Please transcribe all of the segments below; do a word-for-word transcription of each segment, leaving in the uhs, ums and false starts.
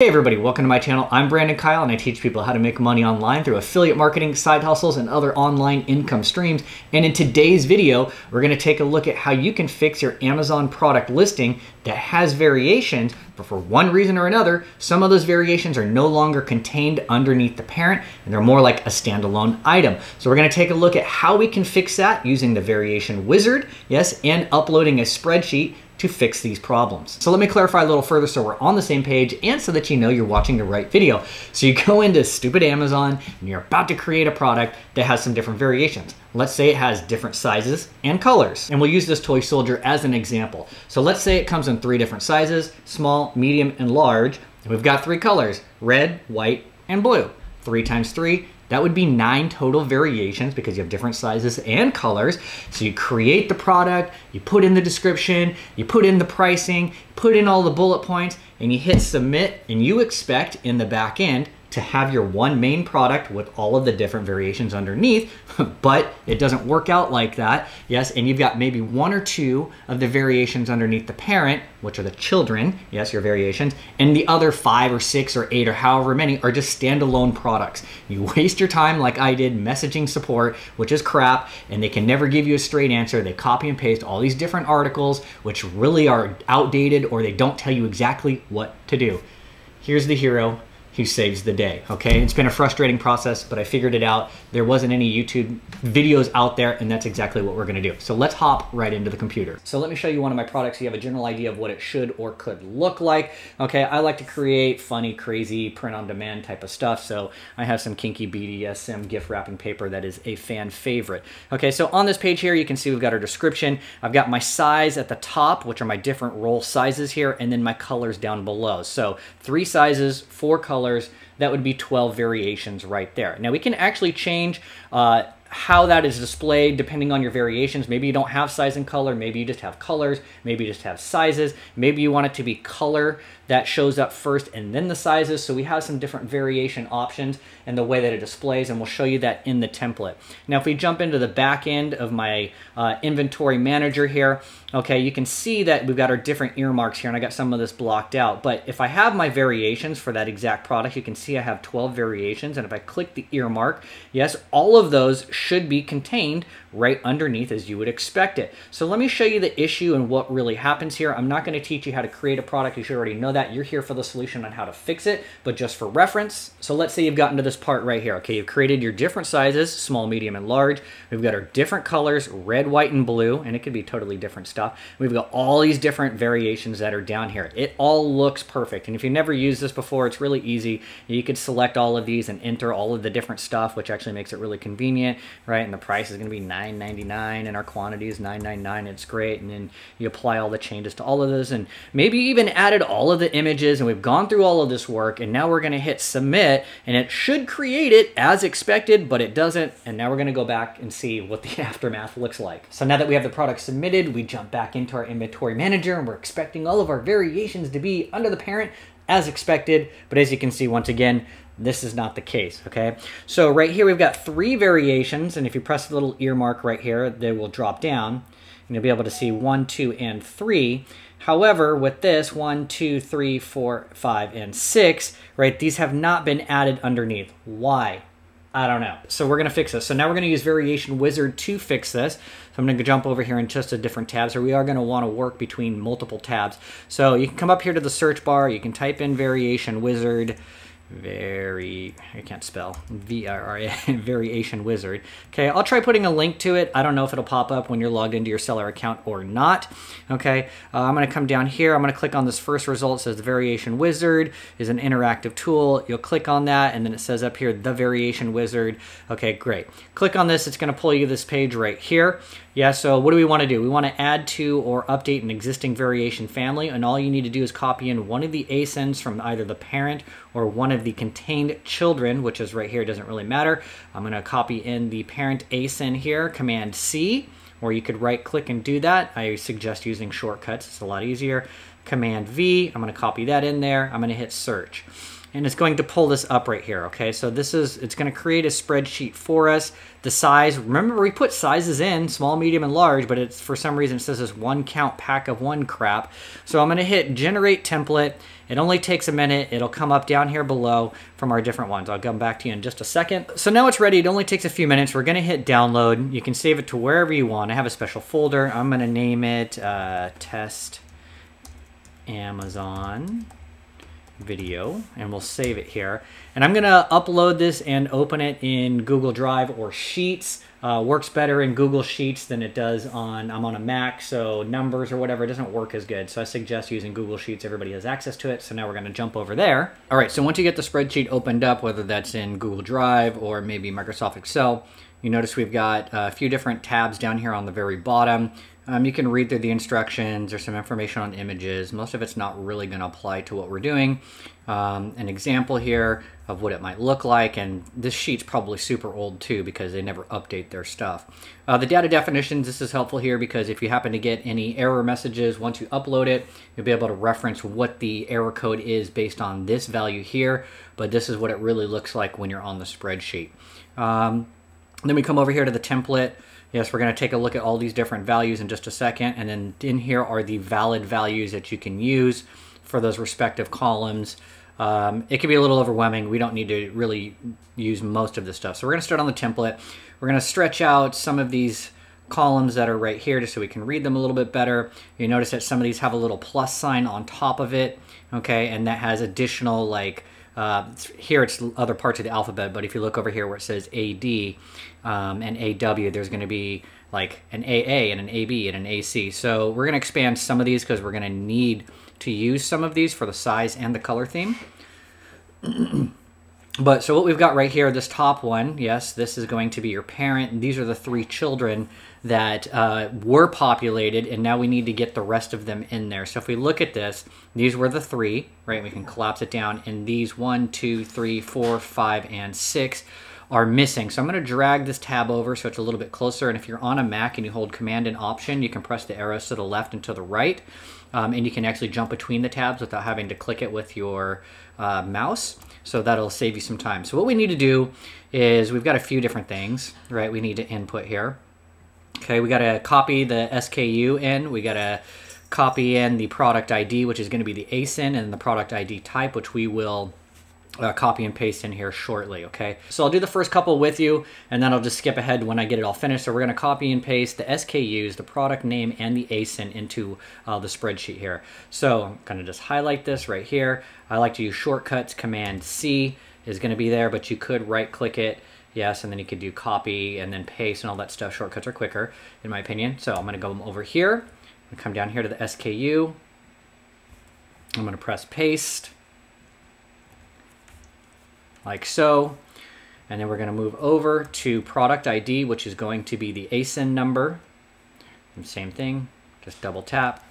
Hey everybody, welcome to my channel. I'm Brandon Kyle and I teach people how to make money online through affiliate marketing, side hustles, and other online income streams. And in today's video, we're going to take a look at how you can fix your Amazon product listing that has variations, but for one reason or another, some of those variations are no longer contained underneath the parent and they're more like a standalone item. So we're going to take a look at how we can fix that using the Variation Wizard, yes, and uploading a spreadsheet to fix these problems. So let me clarify a little further so we're on the same page and so that you know you're watching the right video. So you go into stupid Amazon and you're about to create a product that has some different variations. Let's say it has different sizes and colors. And we'll use this toy soldier as an example. So let's say it comes in three different sizes, small, medium, and large. And we've got three colors, red, white, and blue. Three times three, that would be nine total variations because you have different sizes and colors. So you create the product, you put in the description, you put in the pricing, put in all the bullet points, and you hit submit, and you expect in the back end to have your one main product with all of the different variations underneath, but it doesn't work out like that. Yes, and you've got maybe one or two of the variations underneath the parent, which are the children, yes, your variations, and the other five or six or eight or however many are just standalone products. You waste your time like I did messaging support, which is crap, and they can never give you a straight answer. They copy and paste all these different articles, which really are outdated, or they don't tell you exactly what to do. Here's the hero who saves the day, okay? It's been a frustrating process, but I figured it out. There wasn't any YouTube videos out there, and that's exactly what we're gonna do. So let's hop right into the computer. So let me show you one of my products so you have a general idea of what it should or could look like. Okay, I like to create funny, crazy, print-on-demand type of stuff, so I have some kinky B D S M gift wrapping paper that is a fan favorite. Okay, so on this page here, you can see we've got our description. I've got my size at the top, which are my different roll sizes here, and then my colors down below. So three sizes, four colors, that would be twelve variations right there. Now we can actually change uh, how that is displayed depending on your variations. Maybe you don't have size and color, maybe you just have colors, maybe you just have sizes, maybe you want it to be color that shows up first and then the sizes. So we have some different variation options and the way that it displays, and we'll show you that in the template. Now if we jump into the back end of my uh, inventory manager here, okay, you can see that we've got our different earmarks here, and I got some of this blocked out, but if I have my variations for that exact product, you can see I have twelve variations, and if I click the earmark, yes, all of those should be contained right underneath as you would expect it. So let me show you the issue and what really happens here. I'm not going to teach you how to create a product. You should already know that. You're here for the solution on how to fix it, but just for reference. So let's say you've gotten to this part right here. Okay, you've created your different sizes, small, medium, and large. We've got our different colors, red, white, and blue, and it could be totally different stuff. We've got all these different variations that are down here. It all looks perfect. And if you've never used this before, it's really easy. You could select all of these and enter all of the different stuff, which actually makes it really convenient, right? And the price is going to be nine ninety-nine and our quantity is nine ninety-nine. It's great. And then you apply all the changes to all of those and maybe even added all of the images, and we've gone through all of this work, and now we're going to hit submit and it should create it as expected, but it doesn't. And now we're going to go back and see what the aftermath looks like. So now that we have the product submitted, we jump back into our inventory manager and we're expecting all of our variations to be under the parent as expected, but as you can see, once again, this is not the case, okay? So right here, we've got three variations, and if you press the little earmark right here, they will drop down, and you'll be able to see one, two, and three. However, with this, one, two, three, four, five, and six, right, these have not been added underneath. Why? I don't know. So we're gonna fix this. So now we're gonna use Variation Wizard to fix this. So I'm gonna jump over here in just a different tab. So we are gonna wanna work between multiple tabs. So you can come up here to the search bar, you can type in Variation Wizard, very, I can't spell, V R R A, Variation Wizard. Okay, I'll try putting a link to it. I don't know if it'll pop up when you're logged into your seller account or not. Okay, uh, I'm gonna come down here, I'm gonna click on this first result. It says the Variation Wizard is an interactive tool. You'll click on that, and then it says up here, the Variation Wizard. Okay, great. Click on this, it's gonna pull you this page right here. Yeah, so what do we wanna do? We wanna add to or update an existing variation family, and all you need to do is copy in one of the A S I Ns from either the parent or one of the contained children, which is right here, doesn't really matter. I'm going to copy in the parent A S I N here, Command C, or you could right click and do that. I suggest using shortcuts, it's a lot easier. Command V, I'm going to copy that in there. I'm going to hit search. and it's going to pull this up right here, okay? So this is, it's gonna create a spreadsheet for us. The size, remember we put sizes in, small, medium, and large, but it's for some reason it says this one count pack of one crap. So I'm gonna hit generate template. It only takes a minute. It'll come up down here below from our different ones. I'll come back to you in just a second. So now it's ready, it only takes a few minutes. We're gonna hit download. You can save it to wherever you want. I have a special folder. I'm gonna name it uh, test Amazon video, and we'll save it here. And I'm gonna upload this and open it in Google Drive or Sheets. Uh, works better in Google Sheets than it does on, I'm on a Mac, so Numbers or whatever, it doesn't work as good. So I suggest using Google Sheets, everybody has access to it. So now we're gonna jump over there. All right, so once you get the spreadsheet opened up, whether that's in Google Drive or maybe Microsoft Excel, you notice we've got a few different tabs down here on the very bottom. Um, you can read through the instructions. There's some information on images. Most of it's not really going to apply to what we're doing. Um, an example here of what it might look like, and this sheet's probably super old too because they never update their stuff. Uh, the data definitions, this is helpful here because if you happen to get any error messages once you upload it, you'll be able to reference what the error code is based on this value here, but this is what it really looks like when you're on the spreadsheet. Um, then we come over here to the template. Yes, we're going to take a look at all these different values in just a second, and then in here are the valid values that you can use for those respective columns. Um, it can be a little overwhelming. We don't need to really use most of this stuff. So we're going to start on the template. We're going to stretch out some of these columns that are right here just so we can read them a little bit better. You notice that some of these have a little plus sign on top of it, okay, and that has additional, like, Uh, here it's other parts of the alphabet, but if you look over here where it says A D um, and A W, there's going to be like an A A and an A B and an A C. So we're going to expand some of these because we're going to need to use some of these for the size and the color theme. But so what we've got right here, this top one, yes, this is going to be your parent. And these are the three children that uh, were populated, and now we need to get the rest of them in there. So if we look at this, these were the three, right? We can collapse it down, and these one, two, three, four, five, and six are missing. So I'm going to drag this tab over so it's a little bit closer, and if you're on a Mac and you hold Command and Option, you can press the arrows to the left and to the right, um, and you can actually jump between the tabs without having to click it with your uh, mouse. So that'll save you some time. So what we need to do is we've got a few different things, right? We need to input here. Okay, we got to copy the S K U in, we got to copy in the product I D, which is going to be the A S I N, and the product I D type, which we will uh, copy and paste in here shortly, okay? So I'll do the first couple with you, and then I'll just skip ahead when I get it all finished. So we're going to copy and paste the S K Us, the product name, and the A S I N into uh, the spreadsheet here. So I'm going to just highlight this right here. I like to use shortcuts. Command C is going to be there, but you could right-click it. Yes, and then you could do copy and then paste and all that stuff. Shortcuts are quicker, in my opinion. So I'm going to go over here and come down here to the S K U. I'm going to press paste, like so. And then we're going to move over to product I D, which is going to be the A S I N number. And same thing, just double tap,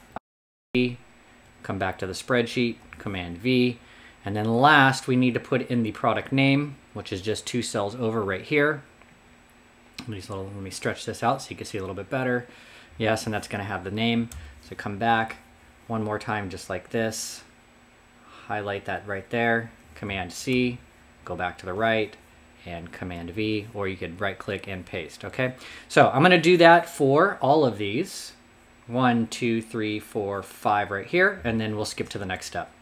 come back to the spreadsheet, Command V. And then last, we need to put in the product name, which is just two cells over right here. Let me, just little, let me stretch this out so you can see a little bit better. Yes, and that's gonna have the name. So come back one more time, just like this. Highlight that right there, Command C, go back to the right, and Command V, or you could right click and paste, okay? So I'm gonna do that for all of these. One, two, three, four, five right here, and then we'll skip to the next step.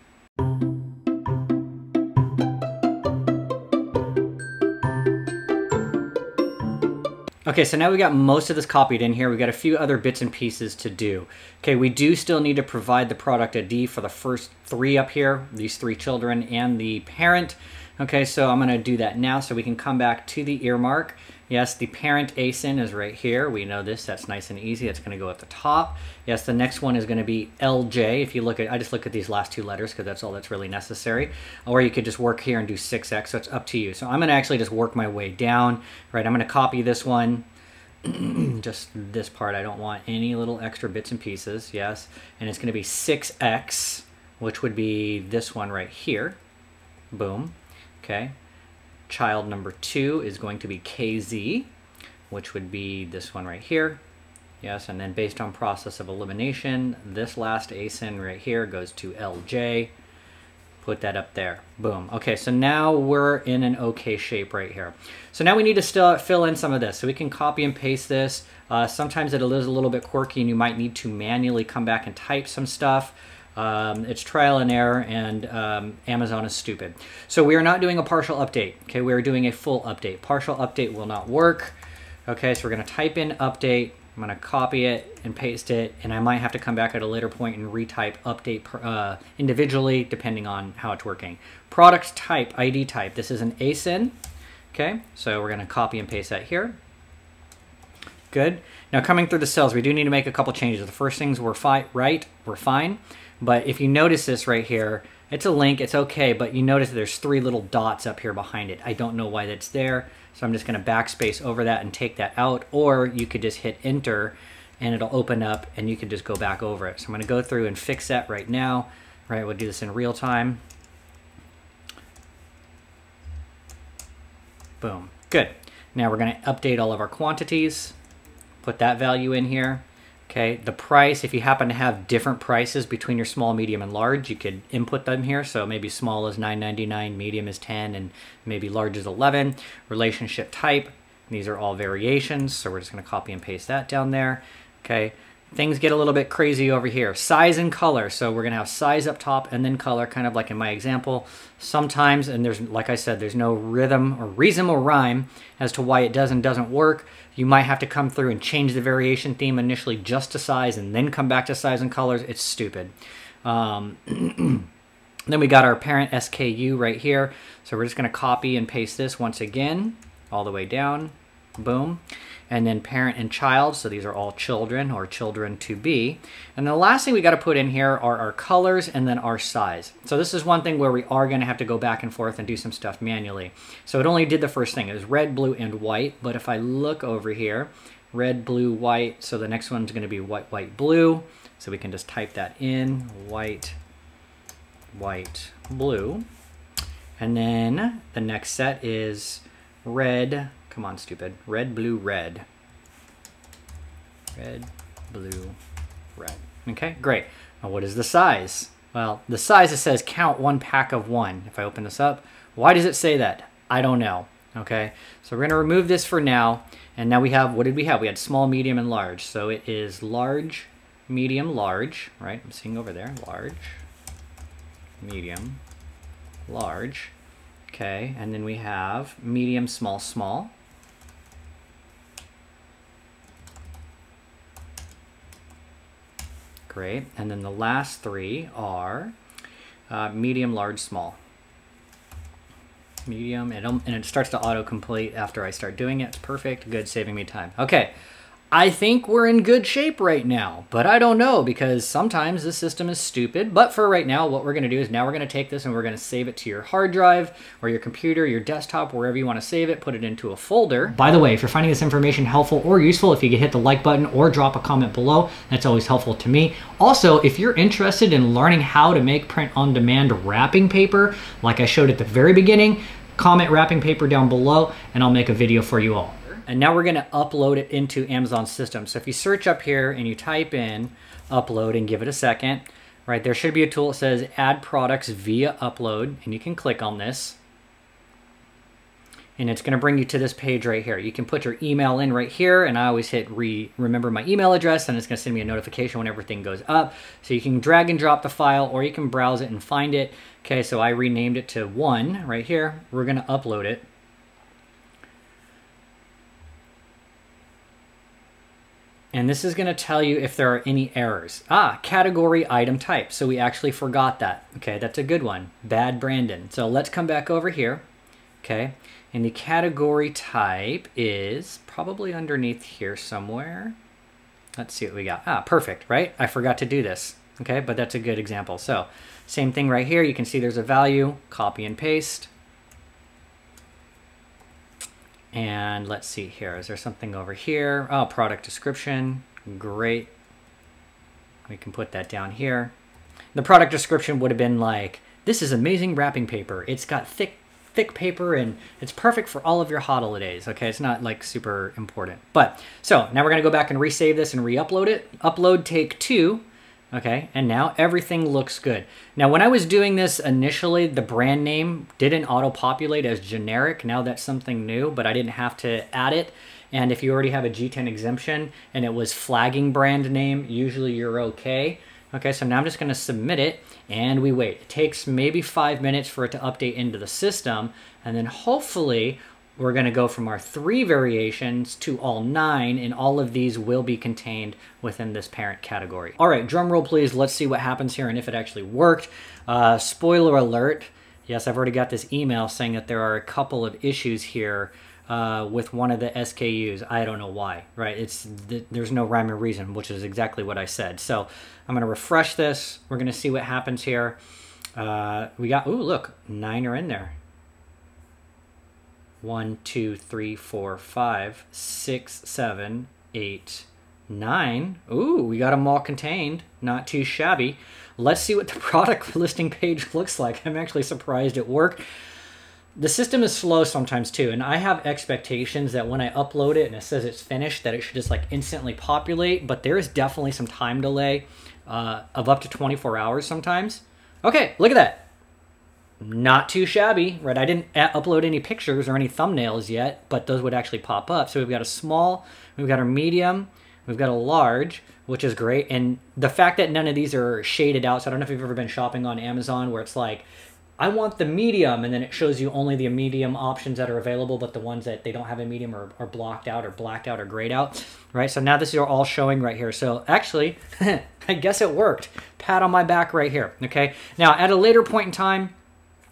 Okay, so now we got most of this copied in here. We've got a few other bits and pieces to do. Okay, we do still need to provide the product I D for the first three up here, these three children and the parent. Okay, so I'm gonna do that now so we can come back to the earmark. Yes, the parent A S I N is right here. We know this, that's nice and easy. That's gonna go at the top. Yes, the next one is gonna be L J. If you look at, I just look at these last two letters because that's all that's really necessary. Or you could just work here and do six X, so it's up to you. So I'm gonna actually just work my way down, right? I'm gonna copy this one, just this part. I don't want any little extra bits and pieces, yes. And it's gonna be six X, which would be this one right here. Boom, okay. Child number two is going to be K Z, which would be this one right here. Yes, and then based on process of elimination, this last A S I N right here goes to L J. Put that up there. Boom. Okay, so now we're in an okay shape right here. So now we need to still fill in some of this. So we can copy and paste this. Uh, sometimes it is a little bit quirky and you might need to manually come back and type some stuff. Um, it's trial and error, and um, Amazon is stupid. So we are not doing a partial update. Okay, we are doing a full update. Partial update will not work. Okay, so we're gonna type in update. I'm gonna copy it and paste it, and I might have to come back at a later point and retype update uh, individually, depending on how it's working. Product type, I D type, this is an A S I N, okay? So we're gonna copy and paste that here. Good. Now coming through the cells, we do need to make a couple changes. The first things were fi right, we're fine, but if you notice this right here, it's a link, it's okay, but you notice there's three little dots up here behind it. I don't know why that's there, so I'm just gonna backspace over that and take that out, or you could just hit enter and it'll open up and you can just go back over it. So I'm gonna go through and fix that right now. Right, we'll do this in real time. Boom, good. Now we're gonna update all of our quantities, put that value in here. Okay, the price, if you happen to have different prices between your small, medium, and large, you could input them here. So maybe small is nine ninety-nine, medium is ten, and maybe large is eleven. Relationship type, these are all variations, so we're just gonna copy and paste that down there. Okay, things get a little bit crazy over here. Size and color, so we're gonna have size up top and then color, kind of like in my example. Sometimes, and there's, like I said, there's no rhythm or reason or rhyme as to why it does and doesn't work. You might have to come through and change the variation theme initially just to size and then come back to size and colors. It's stupid. Um, then we got our parent S K U right here. So we're just gonna copy and paste this once again, all the way down, boom. And then parent and child, so these are all children or children to be. And the last thing we gotta put in here are our colors and then our size. So this is one thing where we are gonna have to go back and forth and do some stuff manually. So it only did the first thing, it was red, blue, and white, but if I look over here, red, blue, white, so the next one's gonna be white, white, blue. So we can just type that in, white, white, blue. And then the next set is red, come on, stupid. Red, blue, red. Red, blue, red. Okay, great. Now what is the size? Well, the size, it says count one pack of one. If I open this up, why does it say that? I don't know, okay? So we're gonna remove this for now, and now we have, what did we have? We had small, medium, and large. So it is large, medium, large, right? I'm seeing over there, large, medium, large. Okay, and then we have medium, small, small. Great, and then the last three are uh, medium, large, small. Medium, and it starts to autocomplete after I start doing it. It's perfect, good, saving me time. Okay, I think we're in good shape right now, but I don't know because sometimes this system is stupid. But for right now, what we're gonna do is now we're gonna take this and we're gonna save it to your hard drive or your computer, your desktop, wherever you wanna save it, put it into a folder. By the way, if you're finding this information helpful or useful, if you could hit the like button or drop a comment below, that's always helpful to me. Also, if you're interested in learning how to make print-on-demand wrapping paper, like I showed at the very beginning, comment wrapping paper down below and I'll make a video for you all. And now we're gonna upload it into Amazon's system. So if you search up here and you type in upload and give it a second, right, there should be a tool that says add products via upload, and you can click on this. And it's gonna bring you to this page right here. You can put your email in right here, and I always hit re remember my email address, and it's gonna send me a notification when everything goes up. So you can drag and drop the file, or you can browse it and find it. Okay, so I renamed it to one right here. We're gonna upload it. And this is gonna tell you if there are any errors. Ah, category item type. So we actually forgot that. Okay, that's a good one. Bad Brandon. So let's come back over here. Okay, and the category type is probably underneath here somewhere. Let's see what we got. Ah, perfect, right? I forgot to do this. Okay, but that's a good example. So same thing right here. You can see there's a value, copy and paste. And let's see here, is there something over here? Oh, product description, great. We can put that down here. The product description would have been like, this is amazing wrapping paper. It's got thick, thick paper and it's perfect for all of your holidays. Okay, it's not like super important. But, so now we're gonna go back and resave this and re-upload it. Upload take two. Okay, and now everything looks good. Now, when I was doing this initially, the brand name didn't auto-populate as generic. Now that's something new, but I didn't have to add it. And if you already have a G ten exemption and it was flagging brand name, usually you're okay. Okay, so now I'm just gonna submit it and we wait. It takes maybe five minutes for it to update into the system. And then hopefully we're gonna go from our three variations to all nine, and all of these will be contained within this parent category. All right, drum roll please. Let's see what happens here and if it actually worked. Uh, spoiler alert. Yes, I've already got this email saying that there are a couple of issues here Uh, with one of the S K Us. I don't know why, right? It's th there's no rhyme or reason, which is exactly what I said. So I'm gonna refresh this. We're gonna see what happens here. Uh, we got, ooh, look, nine are in there. One, two, three, four, five, six, seven, eight, nine. Ooh, we got them all contained. Not too shabby. Let's see what the product listing page looks like. I'm actually surprised it worked. The system is slow sometimes too, and I have expectations that when I upload it and it says it's finished, that it should just like instantly populate, but there is definitely some time delay uh, of up to twenty-four hours sometimes. Okay, look at that. Not too shabby, right? I didn't upload any pictures or any thumbnails yet, but those would actually pop up. So we've got a small, we've got a medium, we've got a large, which is great. And the fact that none of these are shaded out, so I don't know if you've ever been shopping on Amazon where it's like, I want the medium, and then it shows you only the medium options that are available, but the ones that they don't have a medium are, are blocked out or blacked out or grayed out, right? So now this is all showing right here. So actually, I guess it worked. Pat on my back right here, okay? Now at a later point in time,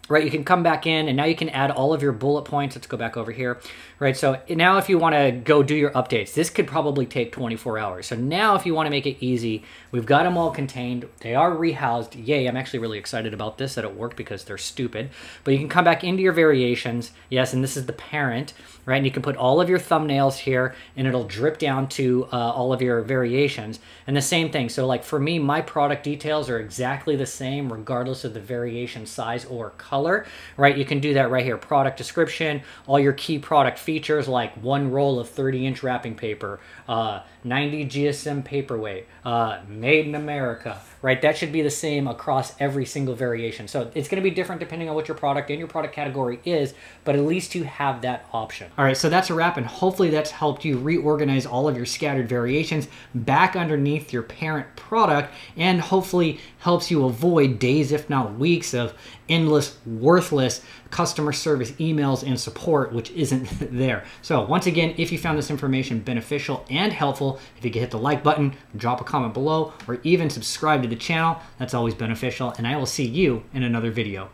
right, you can come back in and now you can add all of your bullet points. Let's go back over here, right? So now if you wanna go do your updates, this could probably take twenty-four hours. So now if you wanna make it easy, we've got them all contained. They are rehoused. Yay, I'm actually really excited about this, that it worked because they're stupid. But you can come back into your variations. Yes, and this is the parent, right? And you can put all of your thumbnails here and it'll drip down to uh, all of your variations. And the same thing. So like for me, my product details are exactly the same regardless of the variation size or color, right? You can do that right here. Product description, all your key product features like one roll of thirty inch wrapping paper, uh, ninety G S M paperweight, uh, made in America, right? That should be the same across every single variation. So it's going to be different depending on what your product and your product category is, but at least you have that option. All right, so that's a wrap, and hopefully that's helped you reorganize all of your scattered variations back underneath your parent product, and hopefully helps you avoid days, if not weeks, of endless, worthless customer service emails and support, which isn't there. So once again, if you found this information beneficial and helpful, if you could hit the like button, drop a comment below, or even subscribe to the channel, that's always beneficial, and I will see you in another video.